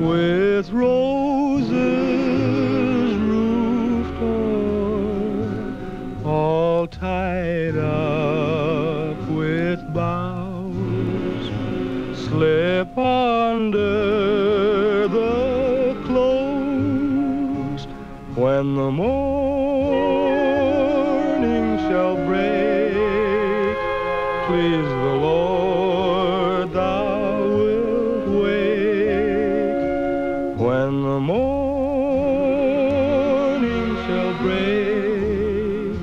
with roses roofed o'er, all tied up with boughs, slip under the close when the morning shall break. Please the Lord, thou wilt wake when the morning shall break.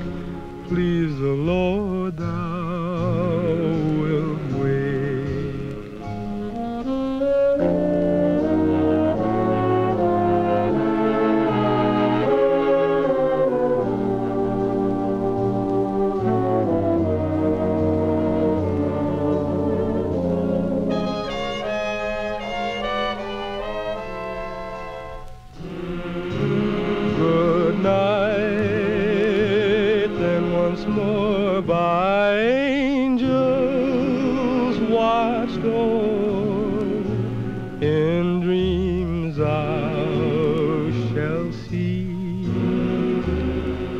Please the Lord, thou wilt wake. More by angels watched o'er, in dreams thou shalt see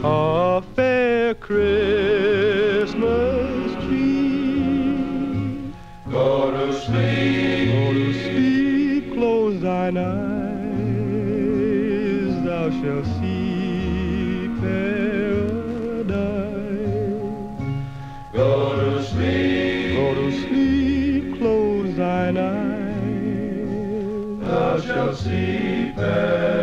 a fair Christmas tree. Go to sleep, close thine eyes, thou shalt see paradise. Go to sleep, close thine eyes, thou shalt see paradise.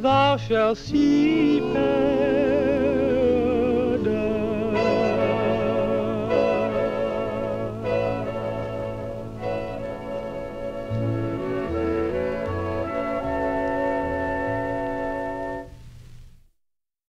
Thou shalt see